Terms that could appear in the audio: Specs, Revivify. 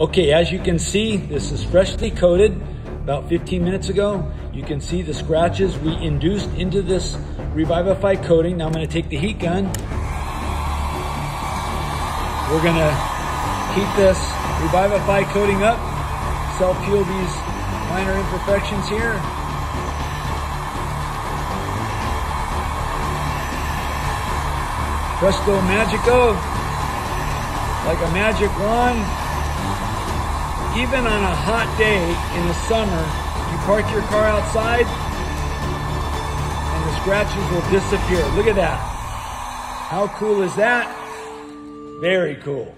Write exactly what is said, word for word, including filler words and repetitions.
Okay, as you can see, this is freshly coated about fifteen minutes ago. You can see the scratches we induced into this Revivify coating. Now I'm gonna take the heat gun. We're gonna heat this Revivify coating up, self-peel these minor imperfections here. Presto Magico, like a magic wand. Even on a hot day in the summer, you park your car outside and the scratches will disappear. Look at that. How cool is that? Very cool.